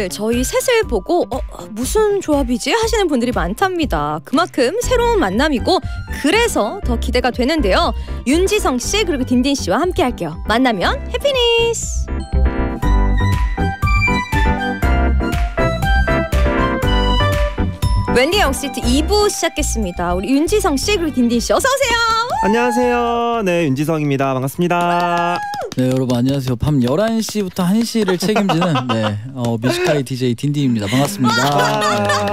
오늘 저희 셋을 보고 무슨 조합이지? 하시는 분들이 많답니다. 그만큼 새로운 만남이고 그래서 더 기대가 되는데요. 윤지성 씨 그리고 딘딘 씨와 함께 할게요. 만나면 해피니스! 웬디의 영스트리트 2부 시작했습니다. 우리 윤지성 씨 그리고 딘딘 씨 어서 오세요. 안녕하세요. 네, 윤지성입니다. 반갑습니다. 네, 여러분 안녕하세요. 밤 11시부터 1시를 책임지는 뮤직하이 DJ 딘딘입니다. 반갑습니다.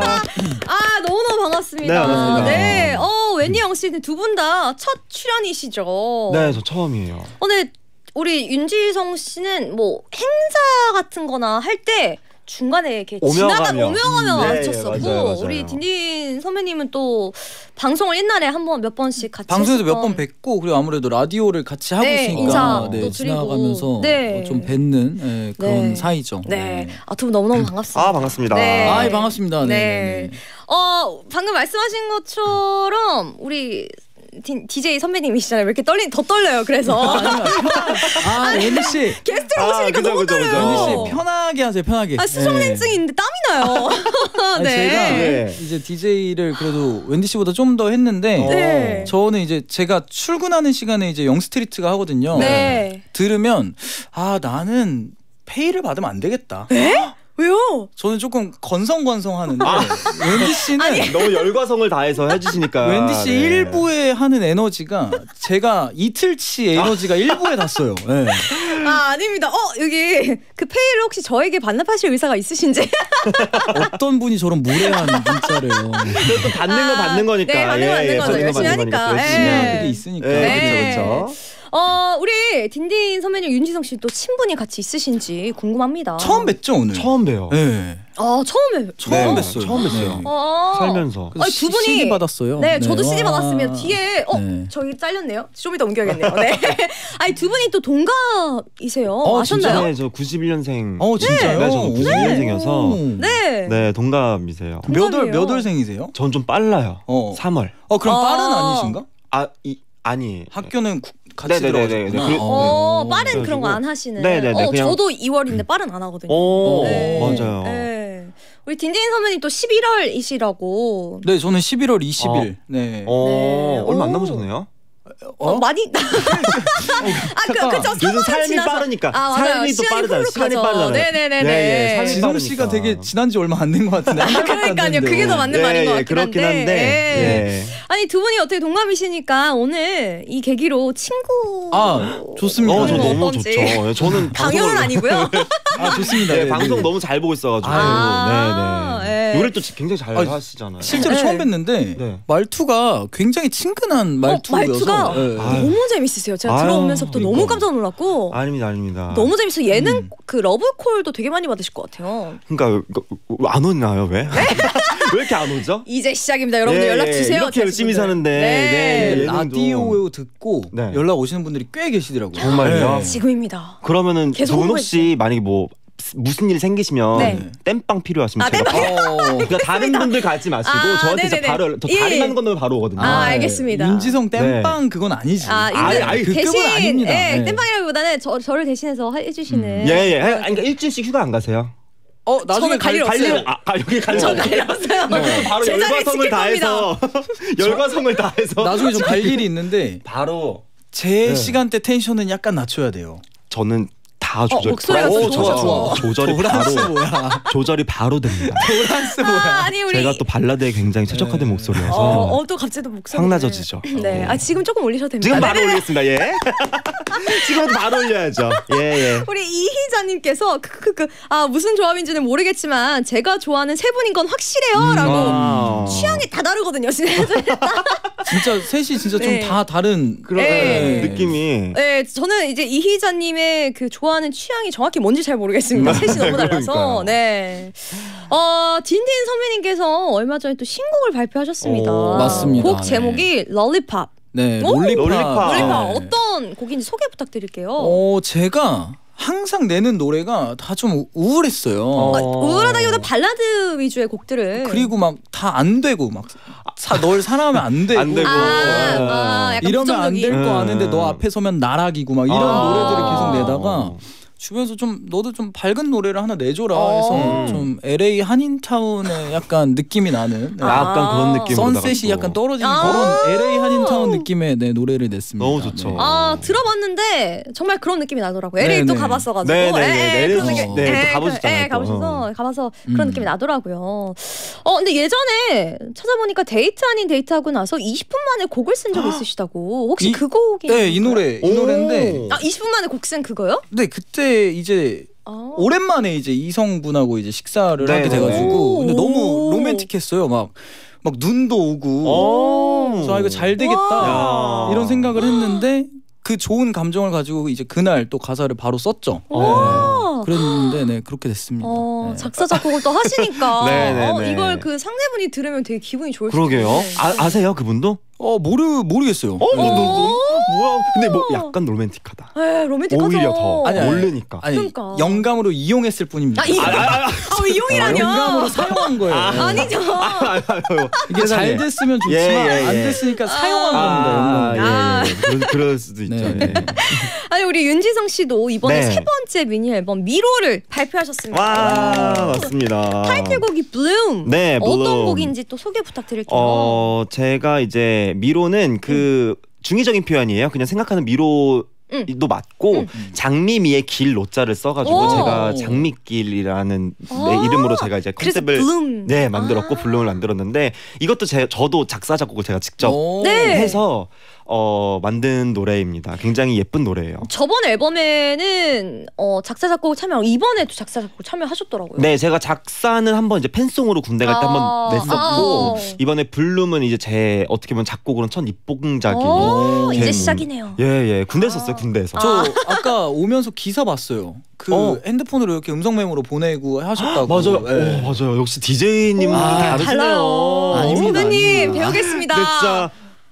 너무너무 반갑습니다. 네, 반갑습니다. 네, 웬디의 영스트리트 두 분 다 첫 출연이시죠? 네, 저 처음이에요. 네, 우리 윤지성 씨는 뭐 행사 같은 거나 할 때 중간에 이렇게 지나다 오며가며 마쳤었고, 네, 우리 딘딘 선배님은 또 방송을 옛날에 한 번 몇 번씩 같이 방송에서 몇 번 뵙고, 그리고 아무래도 라디오를 같이 하고 있으니까 네, 지나가면서 좀 뵙는 그런 사이죠. 네, 두 분 너무너무 반갑습니다. 반갑습니다. 네. 반갑습니다. 네. 방금 말씀하신 것처럼 우리 DJ 선배님이시잖아요. 왜 이렇게 더 떨려요. 그래서 웬디 씨 게스트로 오시니까 너무 떨려요. 웬디 씨 편하게 하세요. 편하게. 수족냉증이 있는데 땀이 나요. 제가 이제 DJ를 그래도 웬디 씨보다 좀 더 했는데 저는 이제 제가 출근하는 시간에 이제 영스트리트가 하거든요. 들으면 나는 페이를 받으면 안 되겠다. 왜요? 저는 조금 건성건성하는데 웬디 씨는 너무 열과성을 다해서 해주시니까 웬디 씨 1부에 하는 에너지가 제가 이틀치 에너지가 1부에 닿았어요. 아닙니다. 여기 그 페이를 혹시 저에게 반납하실 의사가 있으신지? 어떤 분이 저런 무례한 문자를 또 받는 거 받는 거니까. 네, 받는 거죠. 열심히 하니까. 열심히 하는 게 있으니까. 그렇죠. 우리 딘딘 선배님 윤지성 씨 또 친분이 같이 있으신지 궁금합니다. 처음 뵙죠 오늘? 처음 봬요. 네. 처음 뵀어요. 살면서. 두 분이 CD 받았어요. 네, 저도 CD 받았습니다. 뒤에 저기 잘렸네요. 좀 이따 옮겨야겠네요. 네. 두 분이 또 동갑이세요. 아셨나요? 네, 저 91년생. 진짜요? 네, 저 91년생이어서. 네. 네, 동갑이세요. 몇 월생이세요? 전 좀 빨라요. 3월. 그럼 빠른 아니신가? 아니. 학교는 같이 들어가셨구나. 빠른 그런 거 안 하시는. 저도 2월인데 빠른 안 하거든요. 맞아요. 우리 딘딘 선배님 또 11월이시라고. 네, 저는 11월 20일. 얼마 안 남으셨네요. 많이 그쵸. 요즘 삶이 지나서. 빠르니까 삶이 또 빠르잖아요. 시간이 빠르잖아요. 네네네. 지성 씨가 되게 지난 지 얼마 안 된 것 같은데. 그러니까요. 그게 더 맞는 말인 것 같긴 한데. 그렇긴 한데. 아니 두 분이 어떻게 동갑이시니까 오늘 이 계기로 친구. 좋습니다. 저 너무 좋죠. 저는 방송은 아니고요. 좋습니다. 네, 방송 너무 잘 보고 있어가지고. 노래 또 굉장히 잘 하시잖아요. 실제로 처음 뵀는데 말투가 굉장히 친근한 말투가 너무 재밌으세요. 제가 들어오면서부터 너무 깜짝 놀랐고. 아닙니다. 너무 재밌어요. 예능 그 러브콜도 되게 많이 받으실 것 같아요. 그러니까 안 오나요 왜? 왜 이렇게 안 오죠? 이제 시작입니다. 여러분들 연락 주세요. 이렇게 열심히 사는데 라디오 듣고 연락 오시는 분들이 꽤 계시더라고요. 정말요? 지금입니다. 그러면은 돈 혹시 만약에 뭐 무슨 일 생기시면 땜빵 필요하시면 그러니까 다른 분들 가지 마시고 저한테 바로 다리만 건너면 바로 오거든요. 알겠습니다. 윤지성 땜빵 그건 아니지. 대신 아닙니다. 땜빵이라기보다는 저를 대신해서 해주시는. 그러니까 일주일씩 휴가 안 가세요? 나중에 갈 일 없어요. 여기 갈 일 없어요. 바로 열과성을 다해서 나중에 좀 갈 일이 있는데 바로 제 시간대 텐션은 약간 낮춰야 돼요. 저는 다 조절. 좋아. 조절이 바로 됩니다. 도란스 뭐야? 제가 또 발라드에 굉장히 최적화된 목소리여서. 또 갑자기 또 목소리. 상나져지죠. 네, 지금 조금 올리셔도 됩니다. 지금 바로 올리겠습니다. 지금부터 바로 올려야죠. 우리 이희자님께서 무슨 조합인지는 모르겠지만 제가 좋아하는 세 분인 건 확실해요라고. 취향이 다 다르거든요, 진짜 셋이 진짜 좀 다 다른 그런 느낌이. 네, 저는 이제 이희자님의 그 좋아하는 취향이 정확히 뭔지 잘 모르겠습니다. 셋이 너무 달라서. 네. 딘딘 선배님께서 얼마 전에 또 신곡을 발표하셨습니다. 맞습니다. 곡 제목이 롤리팝. 네. 롤리팝. 어떤 곡인지 소개 부탁드릴게요. 제가 항상 내는 노래가 다 좀 우울했어요. 우울하다기보다 발라드 위주의 곡들을. 그리고 막 다 안 되고 막 널 사랑하면 안 되고. 이러면 안 될 거 아는데 너 앞에 서면 나락이고 막 이런 노래들을 계속 내다가 주변에서 좀 너도 좀 밝은 노래를 하나 내줘라 해서 좀 LA 한인타운의 약간 느낌이 나는 약간 그런 느낌 선셋이 약간 떨어지는 그런 LA 한인타운 느낌의 네, 노래를 냈습니다. 너무 좋죠. 네. 아 들어봤는데 정말 그런 느낌이 나더라고요. LA 또 가봤어가지고 가보셔서 그런 느낌이 나더라고요. 근데 예전에 찾아보니까 데이트 아닌 데이트하고 나서 20분 만에 곡을 쓴 적이 있으시다고. 혹시 그 곡이? 네, 이 노래 이 노래인데. 아 20분 만에 곡 쓴 그거요? 네, 그때 이제 오랜만에 이제 이성분하고 이제 식사를 하게 돼가지고 근데 너무 로맨틱했어요. 막 눈도 오고. 그래서 아 이거 잘 되겠다 이런 생각을 했는데 그 좋은 감정을 가지고 이제 그날 또 가사를 바로 썼죠. 그랬는데 네 그렇게 됐습니다. 네. 작사 작곡을 또 하시니까 이걸 그 상대분이 들으면 되게 기분이 좋을 것 같아요. 그러게요. 아세요 그분도? 모르겠어요. 뭐야? 근데 뭐 약간 로맨틱하다. 네, 로맨틱하죠. 오히려 더 모르니까. 그러니까. 영감으로 이용했을 뿐입니다. 이용이라뇨? 영감으로 사용한 거예요. 아니죠. 이게 잘 됐으면 좋지만 안 됐으니까 사용한 겁니다. 그럴 수도 있죠. 네. 아니 우리 윤지성 씨도 이번에 세 번째 미니 앨범 미로를 발표하셨습니다. 와 맞습니다. 타이틀곡이 BLOOM. 네, BLOOM. 어떤 곡인지 또 소개 부탁드릴게요. 제가 이제 미로는 그 중의적인 표현이에요. 그냥 생각하는 미로 도 맞고 장미미의 길 로자를 써가지고 제가 장미길이라는 이름으로 제가 이제 컨셉을 만들었고 블룸을 만들었는데 이것도 저도 작사 작곡을 제가 직접 해서 만든 노래입니다. 굉장히 예쁜 노래예요. 저번 앨범에는 작사 작곡 참여, 이번에도 작사 작곡 참여하셨더라고요. 네, 제가 작사는 한번 이제 팬송으로 군대 갈 때 한번 냈었고 이번에 블룸은 이제 제 어떻게 보면 작곡으로는 첫 입봉작이 이제 시작이네요. 예예, 군대에서 썼어요. 군대에서. 저 아까 오면서 기사 봤어요. 그 핸드폰으로 이렇게 음성 메모로 보내고 하셨다고. 맞아요. 네. 맞아요. 역시 DJ님은 달라요. 선배님 배우겠습니다. 네, 진짜.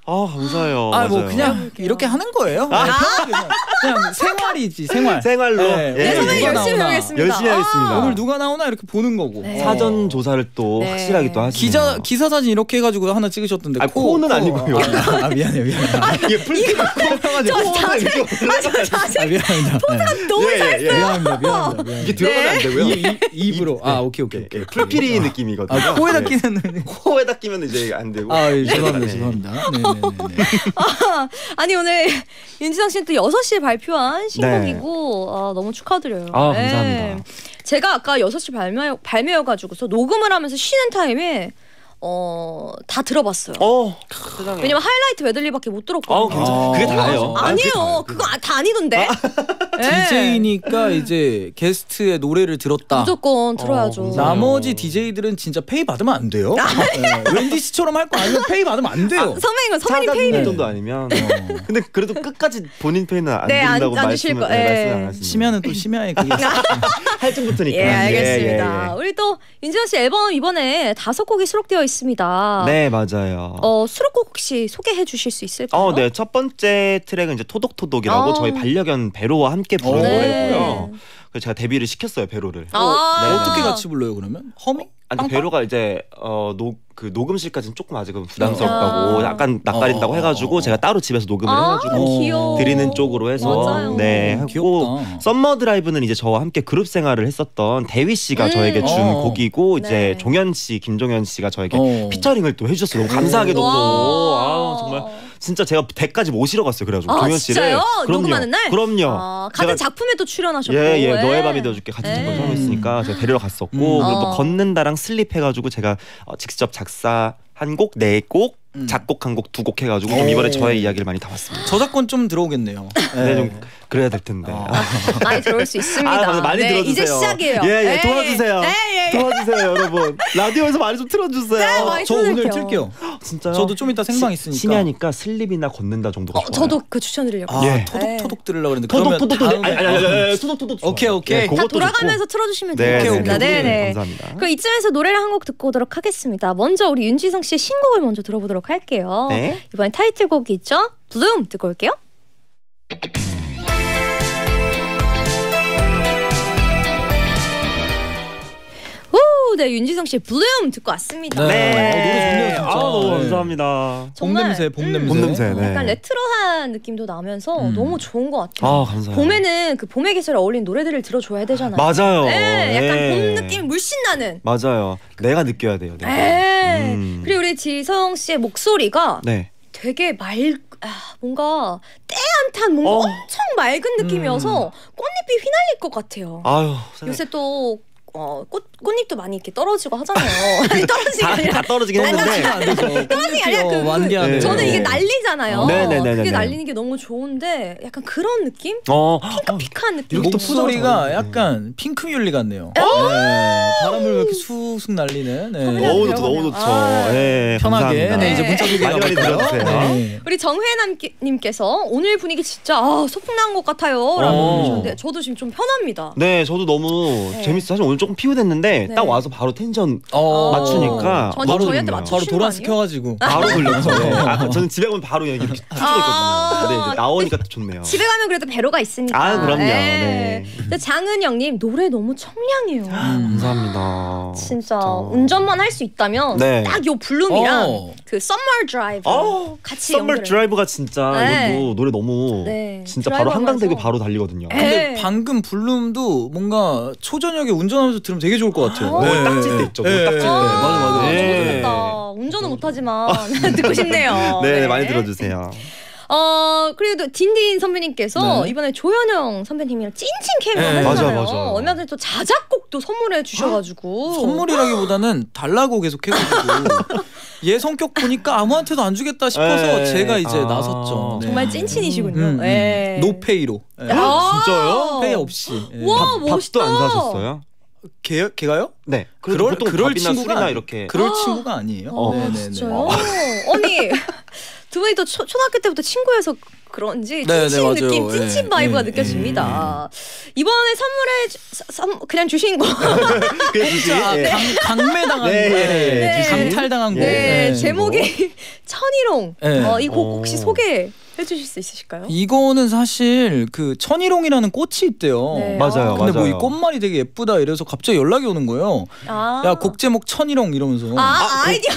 아 감사해요. 뭐 그냥 이렇게 하는 거예요. 그냥 생활이지 생활. 생활로. 선배님 열심히 하겠습니다. 열심히 하겠습니다. 오늘 누가 나오나 이렇게 보는 거고. 사전 조사를 또 확실하게 또 하시네요. 기사 사진 이렇게 해가지고 하나 찍으셨던데. 코는 아니고요. 미안해요. 이게 풀스크 저 자세. 미안합니다. 포장 너무 잘했어요. 미안합니다. 이게 들어가면 안 되고요. 입으로. 오케이. 풀피리 느낌이거든요. 코에다 끼면 이제 안 되고. 죄송합니다. 아니 오늘 윤지성 씨는 또 6시에 발표한 신곡이고 너무 축하드려요. 감사합니다. 제가 아까 6시 발매여가지고서 녹음을 하면서 쉬는 타임에 다 들어봤어요. 왜냐면 하이라이트 메들리밖에 못 들었거든요. 그게 다예요? 아니에요. 그거 다 아니던데. DJ니까 이제 게스트의 노래를 들었다. 무조건 들어야죠. 나머지 DJ들은 진짜 페이 받으면 안 돼요. 웬디 씨처럼 할 거 아니면 페이 받으면 안 돼요. 선배님 페이를 정도 아니면. 근데 그래도 끝까지 본인 페이는 안 된다고 말씀을 안 하시네요. 심야는 또 심야에 그게 할증부터니까. 예 알겠습니다. 우리 또 윤지성 씨 앨범 이번에 5곡이 수록되어 있습니다. 네 맞아요. 수록곡 혹시 소개해 주실 수 있을까요? 네, 첫 번째 트랙은 이제 토독토독이라고 저희 반려견 배로와 함께 부른 노래고요. 그래서 제가 데뷔를 시켰어요 배로를. 어떻게 같이 불러요 그러면? 허밍? 아니 배로가 이제 그 녹음실까지는 조금 아직은 부담스럽다고 약간 낯가린다고 해가지고 제가 따로 집에서 녹음을 해가지고 귀여워. 드리는 쪽으로 해서 하고 썸머 드라이브는 이제 저와 함께 그룹 생활을 했었던 대휘 씨가 저에게 준 곡이고 이제 종현 씨, 김종현 씨가 저에게 피처링을 또 해주셨어요. 너무 감사하게도 정말. 진짜 제가 댁까지 모시러 갔어요. 그래가지고 종현 씨를. 진짜요? 녹음하는 날? 그럼요. 같은 작품에 또 출연하셨고. 예예. 너의 밤이 되어줄게 같은 작품 참여했으니까 제가 데리러 갔었고 그리고 또 걷는다랑 슬립 해가지고 제가 직접 작사 한 곡, 4곡 작곡 한 곡, 2곡 해가지고 좀 이번에 저의 이야기를 많이 담았습니다. 저작권 좀 들어오겠네요. 네, 좀 그래야 될 텐데. 많이 들어올 수 있습니다. 많이 들어주세요. 이제 시작이에요. 예, 도와주세요. 도와주세요, 여러분. 라디오에서 많이 좀 틀어주세요. 저 오늘 틀게요. 진짜요? 저도 좀 이따 생방 있으니까. 심야니까 슬립이나 걷는다 정도가 좋아요. 저도 그 추천드리려고. 토독토독 들으려고 했는데. 토독토독. 오케이. 다 돌아가면서 틀어주시면 되겠습니다. 네. 감사합니다. 그럼 이쯤에서 노래를 한 곡 듣고 오도록 하겠습니다. 먼저 우리 윤지성 씨의 신곡을 먼저 들어보도록 할게요. 이번엔 타이틀곡이 있죠? 블룸 듣고 올게요. 오 네, 윤지성 씨의 블룸 듣고 왔습니다. 네, 네. 아, 노래 좋네요 진짜. 아, 네. 감사합니다. 정말, 봄 냄새. 네. 약간 레트로한 느낌도 나면서 너무 좋은 것 같아요. 아, 감사합니다. 봄에는 그 봄의 계절에 어울린 노래들을 들어줘야 되잖아요. 맞아요. 네, 약간 네. 봄 느낌 물씬 나는. 맞아요. 내가 느껴야 돼요. 내가. 그리고 우리 지성 씨의 목소리가 네. 되게 뭔가 때안 탄 뭔가 엄청 맑은 느낌이어서 꽃잎이 휘날릴 것 같아요. 아유, 요새 또 꽃잎도 많이 이렇게 떨어지고 하잖아요. 아니 다 떨어지긴 했는데 떨어지기 아니라 그 저는 이게 날리잖아요. 네네네네. 그게 날리는 게 너무 좋은데 약간 그런 느낌? 핑크핑크한 느낌. 목소리가 약간 핑크뮬리 같네요. 네. 바람을 이렇게 쑥쑥 날리는. 네. 너무 좋죠. 아. 네, 편하게. 네. 네. 이제 문자도 많이 들어주세요. 네. 우리 정회남님께서 오늘 분위기 진짜 소풍 나온 것 같아요라고 하셨는데 저도 지금 좀 편합니다. 네, 저도 너무 재밌어. 사실 오늘 조금 피곤했는데 네. 딱 와서 바로 텐션 맞추니까 바로 돌아시켜가지고 바로 돌려서 네. 저는 집에 가면 바로 여기 푹 찌거든요. 네, 나오니까 좋네요. 집에 가면 그래도 배로가 있으니까. 아, 그럼요. 네. 네. 장은영님 노래 너무 청량해요. 감사합니다. 진짜 운전만 할 수 있다면 네. 딱 요 블룸이랑 그 Summer Drive 같이 Summer Drive가 진짜 네. 이것도 노래 너무 네. 진짜 바로 한강대교 바로 달리거든요. 에이. 근데 방금 블룸도 뭔가 초저녁에 운전하면서 들으면 되게 좋을 것 같아요. 네. 딱질 때 있죠. 딱질 때. 맞아. 네. 좋겠다. 운전은 못하지만 듣고 싶네요. 네, 네, 많이 들어주세요. 그리고 딘딘 선배님께서 네. 이번에 조현영 선배님이랑 찐친 케미를 하셨잖아요. 맞아. 얼마 전에 또 자작곡도 선물해 주셔가지고 선물이라기보다는 달라고 계속 해가지고 얘 성격 보니까 아무한테도 안 주겠다 싶어서 제가 이제 나섰죠. 네. 정말 찐친이시군요. 노페이로. 진짜요? 페이 없이. 와, 멋있다. 밥도 안 사셨어요? 걔가요? 네. 그럴 친구가 이렇게. 그럴 친구가 아니에요. 진짜요? 언니. 두 분이 또 초등학교 때부터 친구여서 그런지 찐친 느낌, 찐친 바이브가 느껴집니다. 이번에 선물에 그냥 주신 거 강매당한 거, 강탈당한 거. 제목이 천일홍. 이 곡 혹시 소개 해주실 수 있으실까요? 이거는 사실 그 천일홍이라는 꽃이 있대요. 네. 맞아요. 근데 뭐 이 꽃말이 되게 예쁘다 이래서 갑자기 연락이 오는 거예요. 야, 곡 제목 천일홍 이러면서. 아이디어.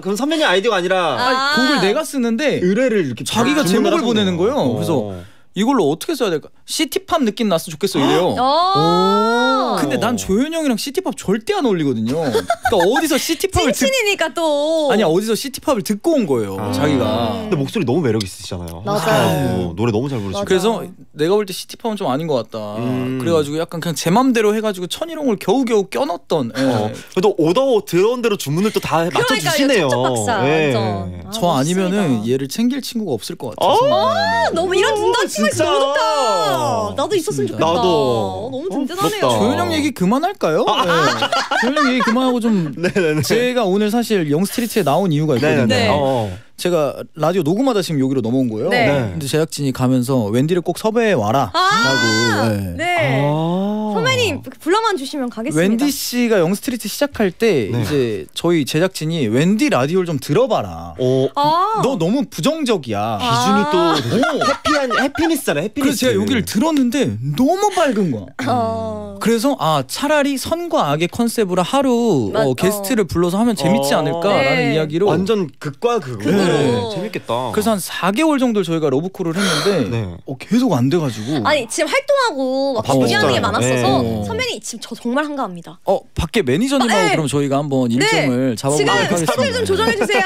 그럼 선배님 아이디어가 아니라 곡을 내가 쓰는데 의뢰를 이렇게 자기가 제목을 보내는 거예요. 그래서 이걸로 어떻게 써야 될까? 시티팝 느낌 났으면 좋겠어 이래요. 근데 난 조현영이랑 시티팝 절대 안 어울리거든요. 그러니까 어디서 시티팝을 찐친이니까 또 아니 어디서 시티팝을 듣고 온 거예요. 자기가. 근데 목소리 너무 매력 있으시잖아요. 맞아요. 노래 너무 잘 부르시고. 그래서 내가 볼 때 시티팝은 좀 아닌 것 같다. 그래가지고 약간 그냥 제 맘대로 해가지고 천일홍을 겨우겨우 껴넣었던. 그래도 오더 들어온 대로 주문을 또 다 맞춰주시네요. 박사. 저 아니면은 얘를 챙길 친구가 없을 것 같아요. 너무 이런 분단 진짜 너무 좋다. 나도 있었으면 좋겠다. 너무 든든하네요. 조현영 얘기 그만할까요? 네. 조현영 얘기 그만하고 좀 제가 오늘 사실 영스트리트에 나온 이유가 있거든요. 제가 라디오 녹음하다 지금 여기로 넘어온 거예요. 근데 제작진이 가면서 웬디를 꼭 섭외해 와라 라고. 선배님 불러만 주시면 가겠습니다. 웬디 씨가 영스트리트 시작할 때 이제 저희 제작진이 웬디 라디오를 좀 들어봐라. 너 너무 부정적이야. 기준이 또 해피니스잖아. 그래서 제가 여기를 들었는데 너무 밝은 거야. 그래서 차라리 선과 악의 컨셉으로 하루 게스트를 불러서 하면 재밌지 않을까라는 이야기로 완전 극과 극. 재밌겠다. 그래서 한 4개월 정도 저희가 러브콜을 했는데 계속 안 돼가지고 아니 지금 활동하고 막 준비하는 게 많았어서 선배님 지금 저 정말 한가합니다. 밖에 매니저님하고 그럼 저희가 한번 일정을 잡아보도록 하겠습니다. 지금 스케줄 좀 조정해주세요.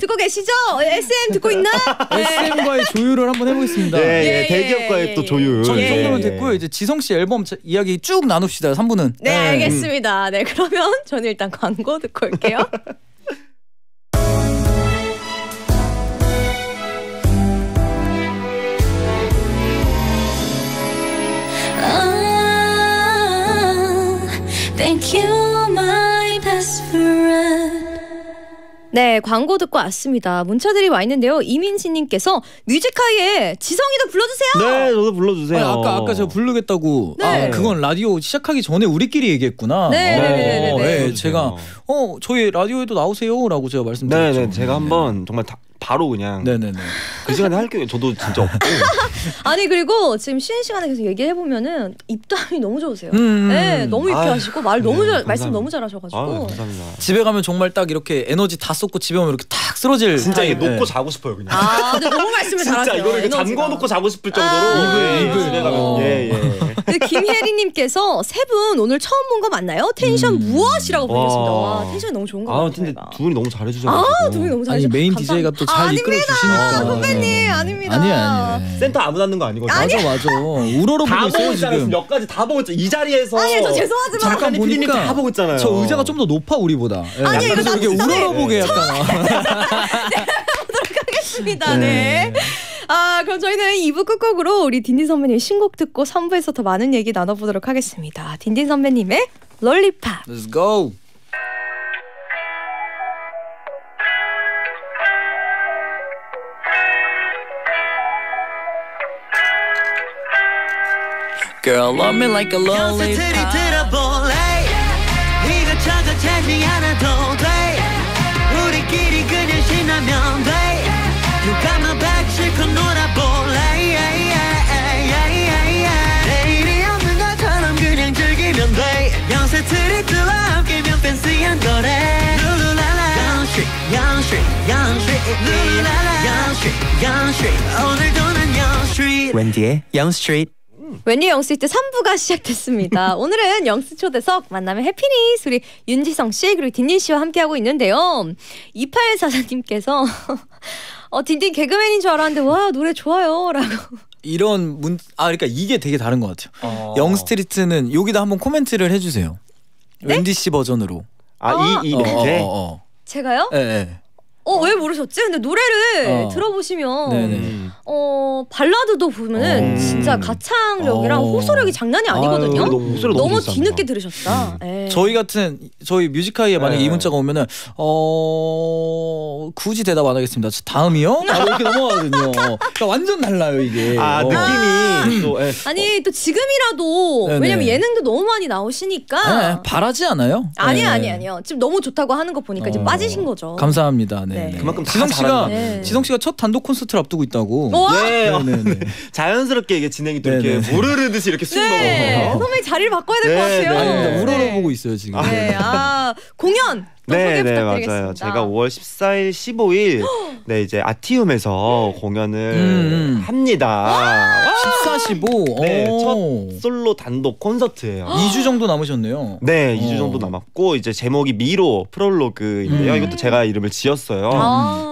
듣고 계시죠? SM 듣고 있나? SM과의 조율을 한번 해보겠습니다. 대기업과의 또 조율. 전 이 정도면 됐고요. 이제 지성씨 앨범 이야기 쭉 나눕시다. 3분은 네 알겠습니다. 네, 그러면 저는 일단 광고 듣고 올게요. Thank you, my best friend. 네, 광고 듣고 왔습니다. 문자들이 와 있는데요. 이민지님께서 뮤직하이에 지성이도 불러주세요. 네, 저도 불러주세요. 아까 제가 부르겠다고. 그건 라디오 시작하기 전에 우리끼리 얘기했구나. 제가 저희 라디오에도 나오세요라고 제가 말씀드렸죠. 제가 한번 정말 바로 그냥 네네네. 그 시간에 할 게 저도 진짜 없고 아니 그리고 지금 쉬는 시간에 계속 얘기해 보면은 입담이 너무 좋으세요. 네, 너무 입히하시고 말 너무 잘 말씀 너무 잘하셔가지고. 아유, 감사합니다. 집에 가면 정말 딱 이렇게 에너지 다 쏟고 집에 오면 이렇게 탁 쓰러질. 진짜 이게 놓고 자고 싶어요 그냥. 아 근데 너무 말씀을 잘하세요. 진짜 이거를 잠궈 놓고 자고 싶을 정도로. 집에 가면 예예. 김혜리님께서 세 분 오늘 처음 본 거 맞나요? 텐션 무엇이라고 보내셨습니다. 와 텐션이 너무 좋은 거 같아요. 아 근데 두 분이 너무 잘해주셔. 아 두 분이 너무 잘해주셔. 메인 DJ가 또 잘 이끌어 주시니까. 선배님 아닙니다. 아니에요. 센터 아무 닿는 거 아니거든요. 맞아 맞아. 우러러 보고 있어요 지금. 몇 가지 다 보고 있어. 이 자리에서. 아니 저 죄송하지만 잠깐 보니까 다 보고 있잖아요. 저 의자가 좀 더 높아 우리보다. 아니 이거 나 진짜 우러러 보게 약간. 보도록 하겠습니다. 네. 아 그럼 저희는 2부 끝곡으로 우리 딘딘 선배님 신곡 듣고 3부에서 더 많은 얘기 나눠보도록 하겠습니다. 딘딘 선배님의 롤리팝. Let's go. Girl, love me like a lollipop. 네가 찾아채지 않아도 돼. 우리끼리 그냥 신나면 돼. 누가 막 박수고 놀아볼래. 내일이 없는 것처럼 그냥 즐기면 돼. 영스트리트와 함께면 팬시한 노래. 룰루랄라 영스트리트 영스트리트 영스트리트 룰루랄라 영스트리트 영스트리트 오늘도 난 영스트리트. 웬디의 영스트리트. 웬디의 영스트리트 3부가 시작됐습니다. 오늘은 영스 초대석 만남의 해피니스 우리 윤지성 씨 그리고 딘딘 씨와 함께하고 있는데요. 2844님께서 딘딘 개그맨인 줄 알았는데 와 노래 좋아요 라고 이런 그러니까 이게 되게 다른 것 같아요. 영스트리트는 여기다 한번 코멘트를 해주세요. 네? 웬디 씨 버전으로. 제가요? 네. 왜 모르셨지? 근데 노래를 들어보시면 발라드도 보면은 진짜 가창력이랑 호소력이 장난이 아니거든요. 너무 뒤늦게 들으셨다. 저희 뮤직하이에 만약에 이 문자가 오면은 굳이 대답 안 하겠습니다. 다음이요? 바로 이렇게 넘어가거든요. 그러니까 완전 달라요 이게. 느낌이 또, 아니 또 지금이라도 왜냐면 예능도 너무 많이 나오시니까 바라지 않아요? 아니요. 지금 너무 좋다고 하는 거 보니까 이제 빠지신 거죠. 감사합니다. 네. 그만큼 지성 씨가 첫 단독 콘서트를 앞두고 있다고. 자연스럽게 이게 진행이 또 이렇게 우르르듯이 이렇게 숨 넘어가요. 선배님 자리를 바꿔야 될 것 같아요. 우러러보고 있어요 지금. 공연 소개 부탁드리겠습니다. 맞아요. 제가 5월 14일, 15일 네 이제 아티움에서 공연을 합니다. 14, 15. 네, 첫 솔로 단독 콘서트예요. 2주 정도 남으셨네요. 네, 2주 정도 남았고 이제 제목이 미로 프롤로그인데요. 이것도 제가 이름을 지었어요.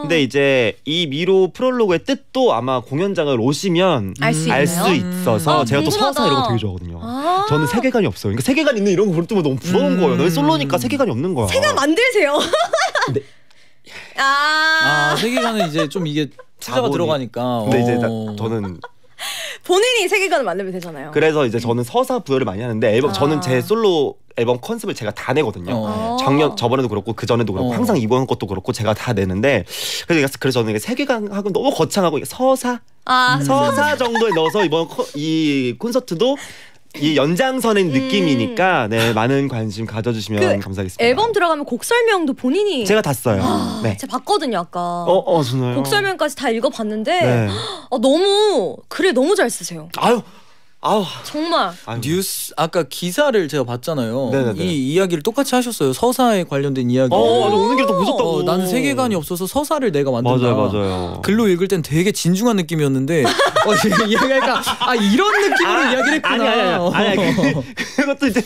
근데 이제 이 미로 프롤로그의 뜻도 아마 공연장을 오시면 알 수 있어서 제가 또 서사 이런 거 되게 좋아하거든요. 저는 세계관이 없어요. 그러니까 세계관 있는 이런 거 볼 때마다 너무 부러운 거예요. 너 솔로니까 세계관이 없는 거야. 세계관 만들세요. 네. 세계관은 이제 좀 이게 투자가 들어가니까. 근데 이제 저는 본인이 세계관을 만들면 되잖아요. 그래서 이제 저는 서사 부여를 많이 하는데 앨범 저는 제 솔로 앨범 컨셉을 제가 다 내거든요. 저번에도 그렇고 그 전에도 그렇고 항상 이번 것도 그렇고 제가 다 내는데 그래서 저는 이게 세계관하고 너무 거창하고 서사 서사 정도에 넣어서 이번 이 콘서트도 이 연장선인 느낌이니까 네 많은 관심 가져주시면 감사하겠습니다. 앨범 들어가면 곡 설명도 본인이 제가 다 써요. 제가 봤거든요 아까. 정말요? 곡 설명까지 다 읽어봤는데 너무 글을 너무 잘 쓰세요. 정말 뉴스 아까 기사를 제가 봤잖아요. 이 이야기를 똑같이 하셨어요. 서사에 관련된 이야기. 오는 길도 무섭다고. 나는 세계관이 없어서 서사를 내가 만든다. 맞아요. 글로 읽을 땐 되게 진중한 느낌이었는데 이야기가 이런 느낌으로 이야기를 했구나. 그것도 이제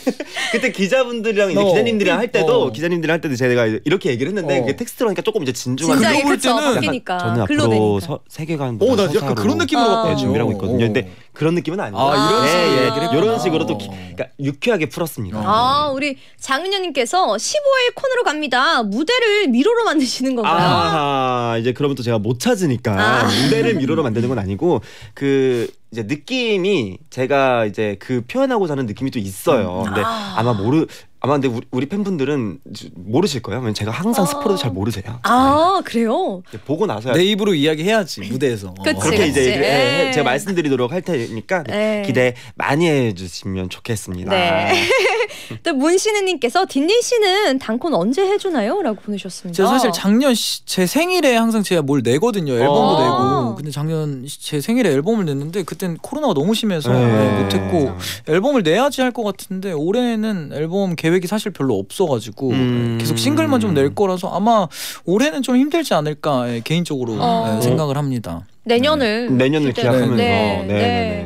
그때 기자분들이랑 기자님들이랑 할 때도 제가 이렇게 얘기를 했는데 그게 텍스트로 하니까 조금 이제 진중한. 글로 볼 때는 저는 앞으로 세계관보다 서사로 나 약간 그런 느낌으로 준비하고 있거든요. 근데 그런 느낌은 아니에요. 이런 식으로 또 그러니까 유쾌하게 풀었습니다. 우리 장윤현님께서 15일 콘으로 갑니다. 무대를 미로로 만드시는 건가요? 이제 그러면 또 제가 못 찾으니까 무대를 미로로 만드는 건 아니고 그 이제 느낌이 제가 이제 그 표현하고자 하는 느낌이 또 있어요. 근데 아마 아마 근데 우리 팬분들은 모르실 거예요. 왜냐면 제가 항상 스포로도 잘 모르세요. 아, 그래요? 보고 나서야 내 입으로 이야기해야지 무대에서. 그치, 그렇게 그치. 이제 제가 말씀드리도록 할 테니까 기대 많이 해주시면 좋겠습니다. 네. 또 문신우님께서 딘딘 씨는 단콘 언제 해주나요? 라고 보내셨습니다. 제가 사실 작년 제 생일에 항상 제가 뭘 내거든요. 앨범도 내고. 근데 작년 제 생일에 앨범을 냈는데 그땐 코로나가 너무 심해서 못했고 앨범을 내야지 할 것 같은데 올해는 앨범 계획이 사실 별로 없어가지고 계속 싱글만 좀 낼 거라서 아마 올해는 좀 힘들지 않을까 개인적으로 생각을 합니다. 내년을 기약하면서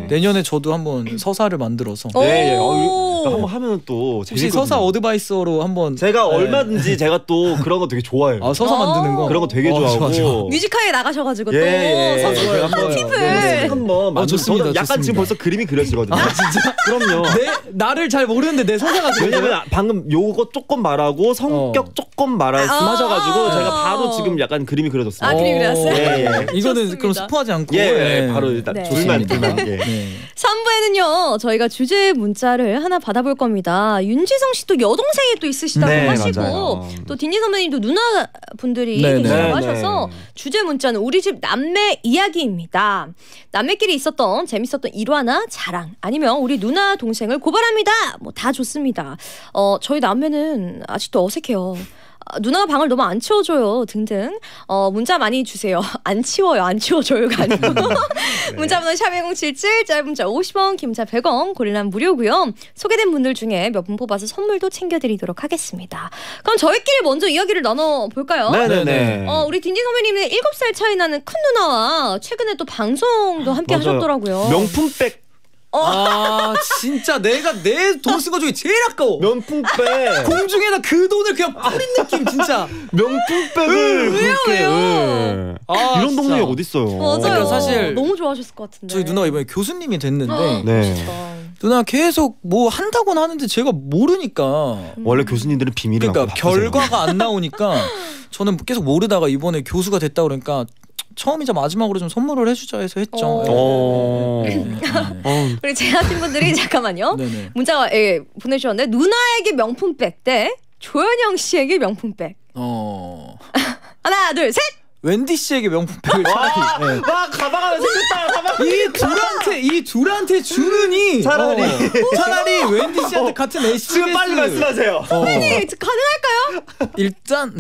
내년에 저도 한번 서사를 만들어서 한번 하면 또 혹시 서사 어드바이서로 한번 제가 얼마든지 제가 또 그런 거 되게 좋아해요. 아, 서사 만드는 거 그런 거 되게 좋아하고 뮤직하이에 나가셔가지고 또 서사 팁을 한번 만들었습니다. 약간 지금 벌써 그림이 그려지거든요. 아, 진짜? 그럼요. 나를 잘 모르는데 내 서사가 왜냐면 방금 요거 조금 말하고 성격 조금 말하고 하셔가지고 제가 바로 지금 약간 그림이 그려졌어요. 아, 그림이 그려졌어요? 이거는 그럼 스포하지 않고 바로 일단 조심만 3부에는요 저희가 주제 문자를 하나 받아볼 겁니다. 윤지성 씨도 여동생이 또 있으시다고 하시고 맞아요. 또 딘딘 선배님도 누나분들이 계시다고 하셔서 주제 문자는 우리 집 남매 이야기입니다. 남매끼리 있었던 재밌었던 일화나 자랑 아니면 우리 누나 동생을 고발합니다. 뭐 다 좋습니다. 저희 남매는 아직도 어색해요. 누나가 방을 너무 안 치워줘요 등등 문자 많이 주세요. 안 치워요 안 치워줘요가 아니고 문자번호 샵1077 짧은 문자 50원 긴 문자 100원 고릴란 무료고요. 소개된 분들 중에 몇 분 뽑아서 선물도 챙겨드리도록 하겠습니다. 그럼 저희끼리 먼저 이야기를 나눠볼까요? 네네네. 우리 딘딘 선배님은 7살 차이 나는 큰 누나와 최근에 또 방송도 함께 하셨더라고요. 명품백 아 진짜 내가 내 돈 쓴 거 중에 제일 아까워. 명품백 공중에다 그 돈을 그냥 뿌린 느낌 진짜. 명품백을 왜요? 이런 동네 어딨어요. 맞아요. 사실 너무 좋아하셨을 것 같은데 저희 누나가 이번에 교수님이 됐는데 누나 계속 뭐 한다고는 하는데 제가 모르니까 원래 교수님들은 비밀을 그러니까 결과가 안 나오니까 저는 계속 모르다가 이번에 교수가 됐다 그러니까 처음이자 마지막으로 좀 선물을 해주자 해서 했죠. 우리 제작진 분들이 잠깐만요. 문자가 보내주셨는데 누나에게 명품백 대 조현영 씨에게 명품백. 하나 둘 셋. 웬디 씨에게 명품백을 차라리. 와 가방 하나 생겼다. 이 둘한테 주느니 차라리 웬디 씨한테 같은 SBS. 지금 빨리 말씀하세요. 선배님 가능할까요? 일단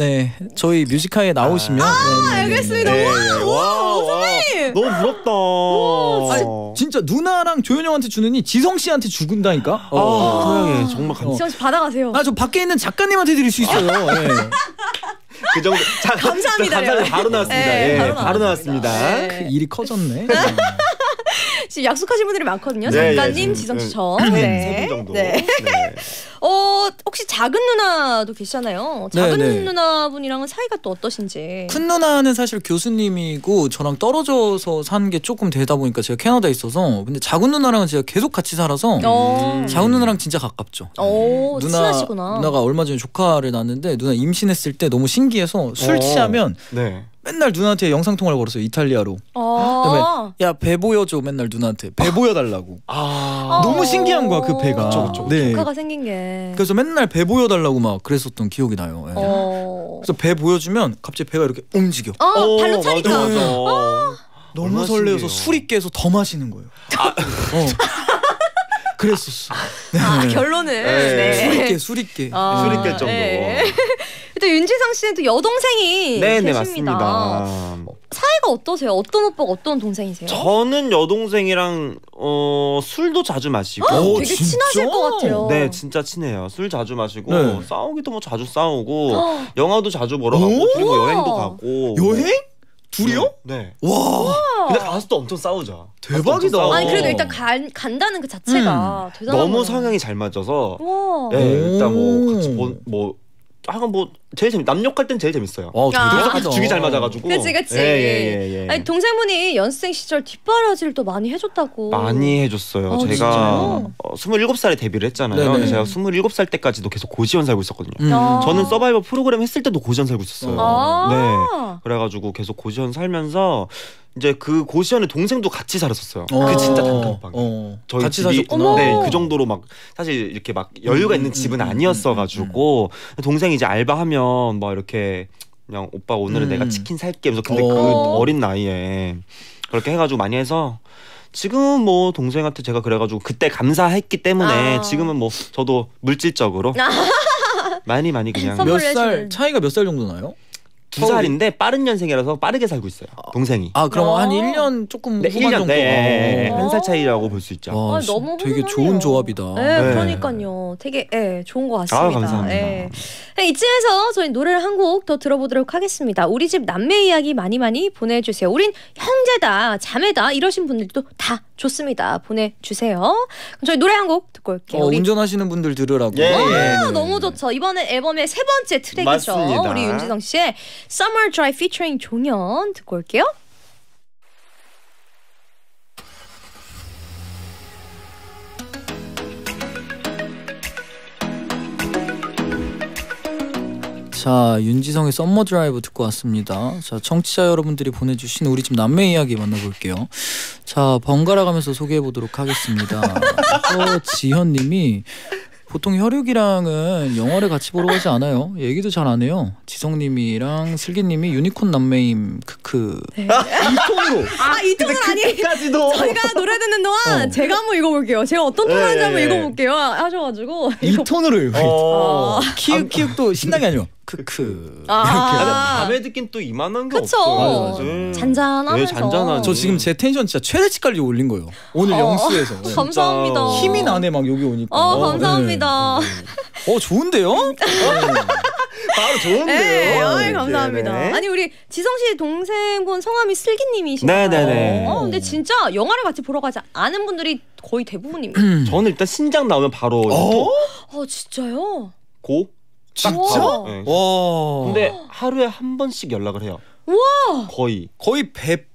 저희 뮤직하이에 나오시면. 알겠습니다. 와 선배님 너무 부럽다. 아니, 진짜 누나랑 조현영한테 주느니 지성 씨한테 죽은다니까. 사랑해 정말 감사. 지성 씨 받아가세요. 아 저 밖에 있는 작가님한테 드릴 수 있어요. 그 정도. 감사합니다. 바로 나왔습니다. 바로 나왔습니다. 그 일이 커졌네. 지금 약속하신 분들이 많거든요. 작가님, 지성 씨, 저. 세 분 정도. 혹시 작은 누나도 계시잖아요. 작은 누나분이랑은 사이가 또 어떠신지. 큰 누나는 사실 교수님이고 저랑 떨어져서 산 게 조금 되다 보니까 제가 캐나다에 있어서 근데 작은 누나랑은 제가 계속 같이 살아서 작은 누나랑 진짜 가깝죠. 친하시구나. 누나가 얼마 전에 조카를 낳았는데 누나 임신했을 때 너무 신기해서 술 취하면 맨날 누나한테 영상통화를 걸었어요. 이탈리아로. 그다음에 야 배 보여줘 맨날 누나한테 배 보여달라고. 너무 신기한 거야 그 배가. 조카가 생긴 게. 그래서 맨날 배 보여달라고 막 그랬었던 기억이 나요. 그래서 배 보여주면 갑자기 배가 이렇게 움직여. 발로 차니까. 너무 설레어서 술이 깨서 더 마시는 거예요. 그랬었어. 결론은 술이 깨 정도. 또 윤지성 씨는 또 여동생이 계십니다. 맞습니다. 사이가 어떠세요? 어떤 오빠가 어떤 동생이세요? 저는 여동생이랑 술도 자주 마시고 되게 친하실 것 같아요. 진짜 친해요. 술 자주 마시고 싸우기도 자주 싸우고 영화도 자주 보러 가고 그리고 여행도 가고. 여행? 둘이요? 와. 근데 가서 또 엄청 싸우자. 대박이다. 아니 그래도 일단 간다는 그 자체가 너무 성향이 잘 맞아서 일단 뭐 같이 항상 제일 남욕할 땐 제일 재밌어요. 그래서 죽이 잘 맞아가지고. 그치. 아니 동생분이 연습생 시절 뒷바라지를 또 많이 해줬다고. 많이 해줬어요. 제가 27살에 데뷔를 했잖아요. 근데 제가 27살 때까지도 계속 고시원 살고 있었거든요. 저는 서바이벌 프로그램 했을 때도 고시원 살고 있었어요. 그래가지고 계속 고시원 살면서 이제 그 고시원의 동생도 같이 살았었어요. 그 진짜 단칸방에. 저희 같이 사셨구나. 네, 그 정도로 막 사실 이렇게 막 여유가 있는 집은 아니었어가지고 동생이 이제 알바하면 막 이렇게 그냥 오빠 오늘은 내가 치킨 살게 하면서 근데 그 어린 나이에 그렇게 해가지고 많이 해서 지금은 뭐 동생한테 제가 그래가지고 그때 감사했기 때문에 지금은 뭐 저도 물질적으로 많이 그냥 몇 살 차이가 몇 살 정도 나요? 2살인데 빠른 년생이라서 빠르게 살고 있어요. 동생이. 아 그럼 한 1년 조금 네, 후반 1년, 정도. 네, 한 살 차이라고 볼 수 있죠. 아, 너무 되게 훈훈하네요. 좋은 조합이다. 네, 네. 그러니까요. 되게 네, 좋은 것 같습니다. 아, 감사합니다. 네. 네, 이쯤에서 저희 노래를 한 곡 더 들어보도록 하겠습니다. 우리 집 남매 이야기 많이 보내주세요. 우린 형제다, 자매다 이러신 분들도 다 좋습니다. 보내주세요. 그럼 저희 노래 한 곡 듣고 올게요. 운전하시는 분들 들으라고. 예, 예. 너무 좋죠. 이번에 앨범의 3번째 트랙이죠. 맞습니다. 우리 윤지성 씨의 Summer Drive featuring 종현 듣고 올게요. 자, 윤지성의 Summer Drive 듣고 왔습니다. 자, 청취자 여러분들이 보내주신 우리 집 남매 이야기 만나볼게요. 자, 번갈아 가면서 소개해보도록 하겠습니다. 지현님이 보통 혈육이랑은 영화를 같이 보러 가지 않아요. 얘기도 잘 안 해요. 지성님이랑 슬기님이 유니콘 남매임 크크. 네. 이 톤으로 아니에요. 끝까지도 저희가 노래 듣는 동안 제가 한번 읽어볼게요. 제가 어떤 톤 하는지 한번 읽어볼게요 하셔가지고 이 톤으로 읽어요. 키읔도 신나게 아니요. 크크. 밤에 듣긴 또 이만한 게 없어. 잔잔하면서. 잔잔한. 저 지금 제 텐션 진짜 최대치까지 올린 거예요. 오늘 영수에서. 감사합니다. 힘이 나네 막 여기 오니까. 감사합니다. 좋은데요? 바로 좋은데요. 네, 감사합니다. 아니 우리 지성 씨 동생분 성함이 슬기님이시잖아요. 네네네. 근데 진짜 영화를 같이 보러 가지 않은 분들이 거의 대부분입니다. 저는 일단 신작 나오면 바로. 진짜요? 고? 진짜? 네. 와. 근데 하루에 한 번씩 연락을 해요. 와. 거의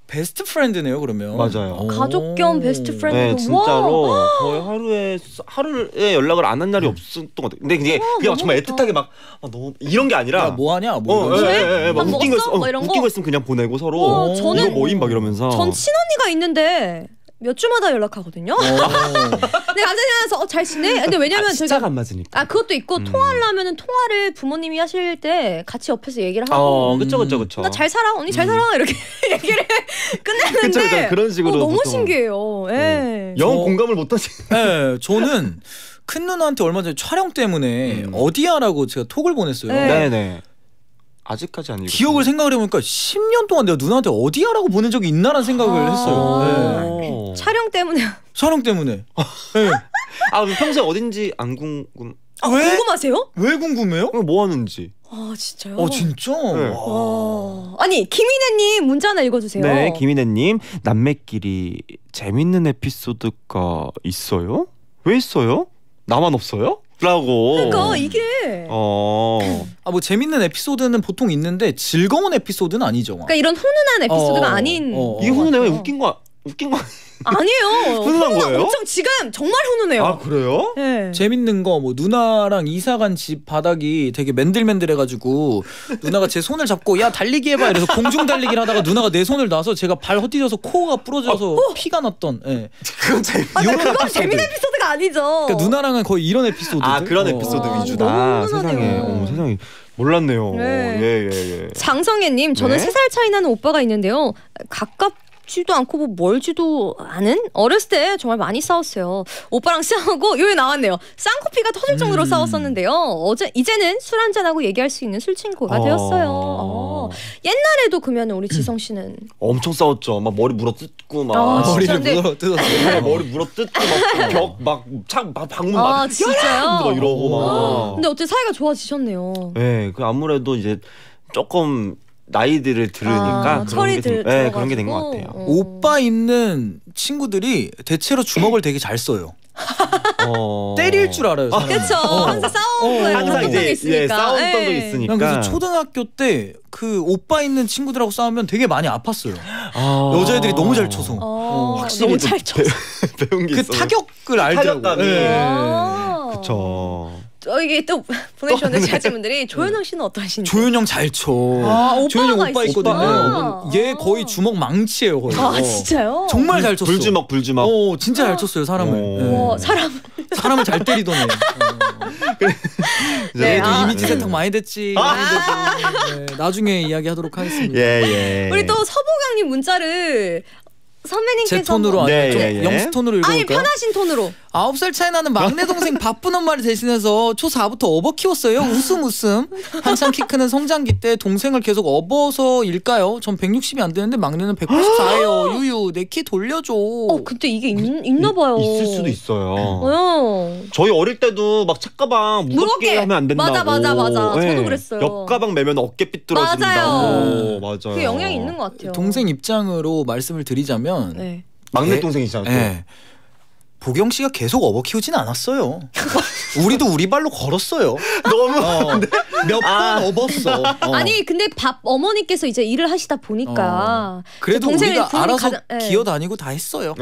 베스트 프렌드네요 그러면. 맞아요. 가족 겸 베스트 프렌드. 네, 진짜로 와. 거의 하루에 연락을 안 한 날이 없었던 것 같아요. 근데 그냥 정말 애틋하게 막 너무 이런 게 아니라 야, 뭐 하냐 뭐 이런. 막 웃긴 거 있으면 그냥 보내고 서로 이거 뭐임 막 이러면서. 전 친언니가 있는데. 몇 주마다 연락하거든요. 근데 갑자기 나서 잘 지내? 근데 왜냐면 시차가 안 맞으니까. 그것도 있고 통화하려면은 통화를 부모님이 하실 때 같이 옆에서 얘기를 하고. 그쵸. 나 잘 살아? 언니 잘 살아? 이렇게 얘기를 끝내는데. 그쵸. 그런 식으로. 너무 보통. 신기해요. 예. 영 공감을 못 하시. 예. 저는 큰 누나한테 얼마 전에 촬영 때문에 어디야라고 제가 톡을 보냈어요. 네네. 아직까지 아니고 기억을 생각을 해보니까 10년 동안 내가 누나한테 어디야라고 보낸 적이 있나라는 생각을 했어요. 네. 촬영 때문에. 네. 평소에 어딘지 안 궁금. 왜? 궁금하세요? 왜 궁금해요? 뭐 하는지. 진짜요? 진짜? 네. 아니 김인혜님 문자 하나 읽어주세요. 네, 김인혜님 남매끼리 재밌는 에피소드가 있어요? 왜 있어요? 나만 없어요? 라고. 그러니까 이게 뭐 재밌는 에피소드는 보통 있는데 즐거운 에피소드는 아니죠. 그러니까 이런 훈훈한 에피소드가 아닌. 이게 훈훈해요? 웃긴 거 아니에요. 훈훈한 거예요? 엄청 지금 정말 훈훈해요. 그래요? 네. 재밌는 거 뭐 누나랑 이사 간 집 바닥이 되게 맨들맨들해가지고 누나가 제 손을 잡고 야 달리기 해봐 이래서 공중 달리기를 하다가 누나가 내 손을 놔서 제가 발 헛디뎌서 코가 부러져서 피가 났던. 예. 그건 재밌는 에피소드가 아니죠. 그러니까 누나랑은 거의 이런 에피소드. 그런 에피소드 위주다. 세상에. 몰랐네요. 네. 예. 장성애님 저는 3살 차이 나는 오빠가 있는데요. 가깝지도 않고 뭐 멀지도 않은? 어렸을 때 정말 많이 싸웠어요. 오빠랑 싸우고 요에 나왔네요. 쌍코피가 터질 정도로 싸웠었는데요. 이제는 술 한잔하고 얘기할 수 있는 술친구가 되었어요. 옛날에도 그러면 우리 지성씨는 엄청 싸웠죠. 막 머리 물어뜯고 막 머리 물어뜯고 막 벽 막 창 막 방문 막 진짜요? 막 이러고 막. 근데 어째 사이가 좋아지셨네요. 네, 그 아무래도 이제 조금 나이들을 들으니까 그런 게 된 것 같아요. 오빠 있는 친구들이 대체로 주먹을 되게 잘 써요. 때릴 줄 알아요. 그렇죠. 항상 싸우는 적이 있으니까. 그래서 초등학교 때 그 오빠 있는 친구들하고 싸우면 되게 많이 아팠어요. 여자애들이 너무 잘 쳐서. 확실히 너무 잘 쳐서. 배운 게 있어요. 그 타격을 알더라고요. 그렇죠. 이게 또 보내주셨는데 자제분들이 조현영 씨는 어떠신지. 조현영 잘 쳐. 아, 조현영 오빠 있거든요. 아, 얘 거의 주먹 망치예요 거의. 아 진짜요? 정말 잘 쳤어. 불주먹. 어 진짜 잘 쳤어요 사람을. 네. 사람을 잘 때리더니. 네, 얘도 이미지 세탁 많이 됐지. 네, 나중에 이야기하도록 하겠습니다. 예. 우리 또 서보강님 문자를. 선배님께서 제 톤으로 아니면 영스 톤으로 읽어볼까요? 아니 편하신 톤으로. 9살 차이 나는 막내 동생 바쁜 엄마를 대신해서 초 4부터 업어 키웠어요. 웃음. 한창 키 크는 성장기 때 동생을 계속 업어서일까요? 전 160이 안 되는데 막내는 184예요. 유유 내 키 돌려줘. 근데 이게 있나봐요. 있을 수도 있어요. 저희 어릴 때도 막 책가방 무겁게 하면 안 된다고. 맞아. 네. 저도 그랬어요. 옆가방 매면 어깨 삐뚤어진다고. 맞아요. 그 영향이 있는 것 같아요. 동생 입장으로 말씀을 드리자면. 네. 막내 동생이잖아요. 네. 보경 씨가 계속 업어 키우진 않았어요. 우리도 우리 발로 걸었어요. 너무 몇 번 업었어. 아니 근데 어머니께서 이제 일을 하시다 보니까 그래도 우리가 알아서 기어 다니고 다 했어요.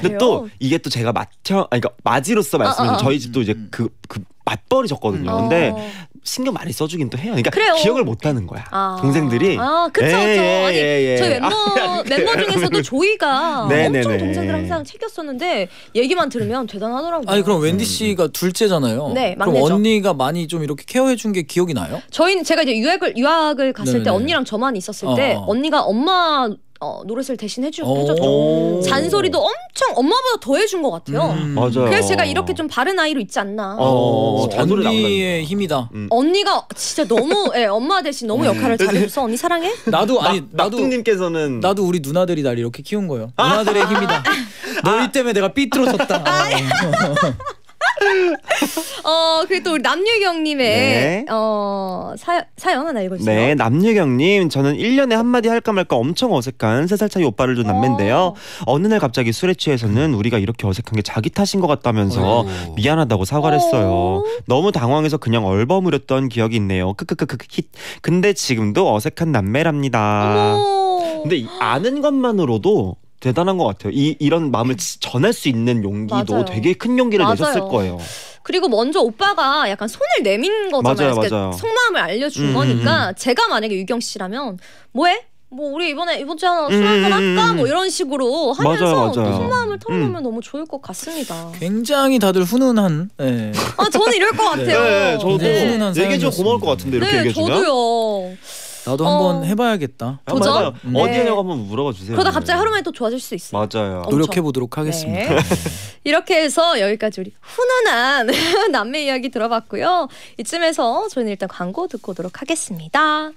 근데 또 이게 또 제가 그러니까 맞이로서 말씀드린 저희 집도 이제 그 맞벌이 졌거든요. 근데 신경 많이 써주긴 또 해요. 그러니까 그래요. 기억을 못하는 거야. 동생들이. 그쵸. 아니 저희 멤버 중에서도 조이가 엄청 동생들 항상 챙겼었는데 얘기만 들으면 대단하더라고요. 아니 그럼 웬디 씨가 둘째잖아요. 네, 막내죠. 그럼 언니가 많이 좀 이렇게 케어해준 게 기억이 나요? 저희는 제가 이제 유학을 갔을 때 언니랑 저만 있었을 때 언니가 엄마 노릇을 대신 해줬죠. 잔소리도 엄청 엄마보다 더 해준 것 같아요. 맞아요. 그래서 제가 이렇게 좀 바른 아이로 있지 않나. 언니의 힘이다. 언니가 진짜 너무 엄마 대신 너무 역할을 잘해줘서 언니 사랑해. 나도 우리 누나들이 날 이렇게 키운 거예요. 누나들의 힘이다. 너희 때문에 내가 삐뚤어졌다. 그리고 또 남유경님의 사연 하나 읽어주세요. 네, 남유경님, 저는 1년에 한마디 할까 말까 엄청 어색한 3살 차이 오빠를 둔 남매인데요. 어느 날 갑자기 술에 취해서는 우리가 이렇게 어색한 게 자기 탓인 것 같다면서 미안하다고 사과를 했어요. 너무 당황해서 그냥 얼버무렸던 기억이 있네요. 근데 지금도 어색한 남매랍니다. 근데 아는 것만으로도 대단한 것 같아요. 이런 마음을 전할 수 있는 용기도 되게 큰 용기를 내셨을 거예요. 그리고 먼저 오빠가 약간 손을 내민 거잖아요. 그러니까 속마음을 알려준 거니까 제가 만약에 유경 씨라면 뭐해? 뭐 우리 이번 주에 하나 술 한잔 할까? 뭐 이런 식으로 하면서 속마음을 털어놓으면 너무 좋을 것 같습니다. 굉장히 다들 훈훈한. 저는 이럴 것 같아요. 저도 얘기해주면 고마울 것 같은데 이렇게 얘기해주면. 저도요. 나도 한번 해봐야겠다. 도전? 어디냐고 한번 물어봐 주세요. 그러다 갑자기 하루 만에 또 좋아질 수 있어요. 맞아요. 노력해보도록 하겠습니다. 네. 이렇게 해서 여기까지 우리 훈훈한 남매 이야기 들어봤고요. 이쯤에서 저희는 일단 광고 듣고 오도록 하겠습니다.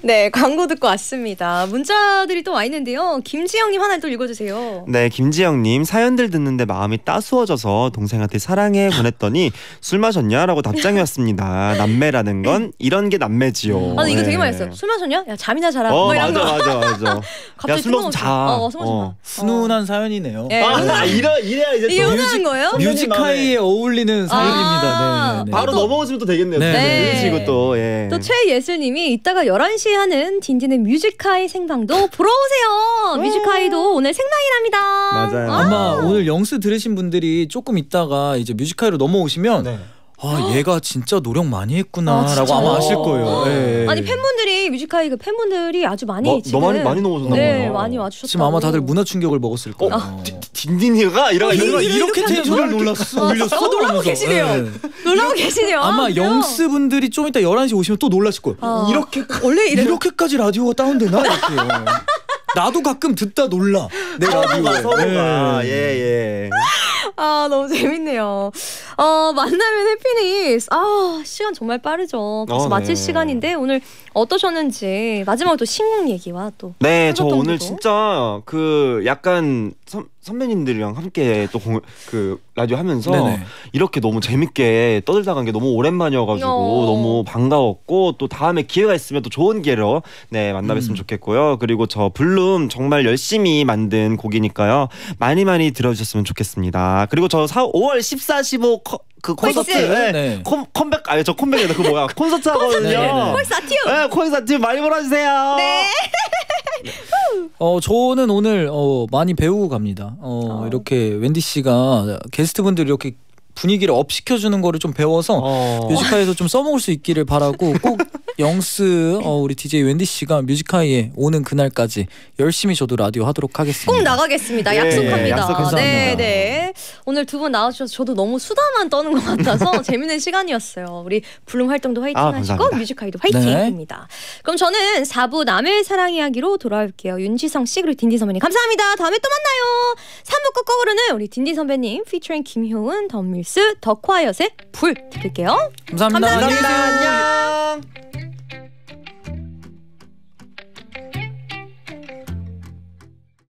네, 광고 듣고 왔습니다. 문자들이 또 와 있는데요. 김지영님 하나 또 읽어주세요. 네, 김지영님, 사연들 듣는데 마음이 따스워져서 동생한테 사랑해 보냈더니 술 마셨냐? 라고 답장이 왔습니다. 남매라는 건 이런 게 남매지요. 아, 이거 되게 많이 했어요. 술 마셨냐? 야, 잠이나 자라. 맞아. 갑자기 술 먹으면 자. 훈훈한 사연이네요. 네, 이래야 이제 이게 훈훈한 거예요? 뮤직하이에 어울리는 사연입니다. 바로 넘어오시면 또 되겠네요. 네. 또 최예슬님이 이따가 11시에 하는 딘딘의 뮤직하이 생방도 보러 오세요. 뮤직하이도 오늘 생방이랍니다. 맞아요. 아마 오늘 영스 들으신 분들이 조금 있다가 이제 뮤직하이로 넘어오시면 얘가 진짜 노력 많이 했구나라고 아마 아실 거예요. 아니 팬분들이 뮤직하이 팬분들이 아주 많이 지금 많이 넘어졌나 봐요. 네, 많이 와주셨다고. 지금 아마 다들 문화 충격을 먹었을 거예요. 딘딘이가 이렇게 텐션을 놀랐어. 놀라고 계시네요. 아마 영스 분들이 좀 이따 11시 오시면 또 놀라실 거예요. 이렇게 원래 이렇게까지 라디오가 다운되나? 나도 가끔 듣다 놀라. 내 라디오에. 아, 너무 재밌네요. 만나면 해피니스. 아, 시간 정말 빠르죠. 벌써 마칠 시간인데 오늘 어떠셨는지 마지막으로 또 신곡 얘기와 또. 네, 저 오늘 진짜 그 약간 선배님들이랑 함께 또 그 라디오 하면서 네네. 이렇게 너무 재밌게 떠들다 간 게 너무 오랜만이어가지고 너무 반가웠고 또 다음에 기회가 있으면 또 좋은 기회로 네 만나뵀으면 좋겠고요. 그리고 저 블룸 정말 열심히 만든 곡이니까요. 많이 많이 들어주셨으면 좋겠습니다. 그리고 저 5월 14, 15 그 콘서트 네. 컴백 아니 저 컴백이다 그 뭐야 콘서트 하거든요. 콘서트 많이 보러주세요. 네. 저는 오늘 많이 배우고 갑니다. 이렇게 웬디 씨가 게스트분들 이렇게 분위기를 업 시켜주는 거를 좀 배워서 뮤직하이에서 좀 써먹을 수 있기를 바라고 꼭 영스 우리 DJ 웬디 씨가 뮤직하이에 오는 그날까지 열심히 저도 라디오 하도록 하겠습니다. 꼭 나가겠습니다. 약속합니다. 약속합니다. 네. 오늘 두 분 나와주셔서 저도 너무 수다만 떠는 것 같아서 재밌는 시간이었어요. 우리 블룸 활동도 화이팅하시고 뮤직하이도 화이팅입니다. 네. 그럼 저는 4부 남의 사랑 이야기로 돌아올게요. 윤지성 씨 그리고 딘딘 선배님 감사합니다. 다음에 또 만나요. 3부 끝곡으로는 우리 딘딘 선배님 피처링 김효은 덤밀 더 콰이엇의 불 드릴게요. 감사합니다. 감사합니다.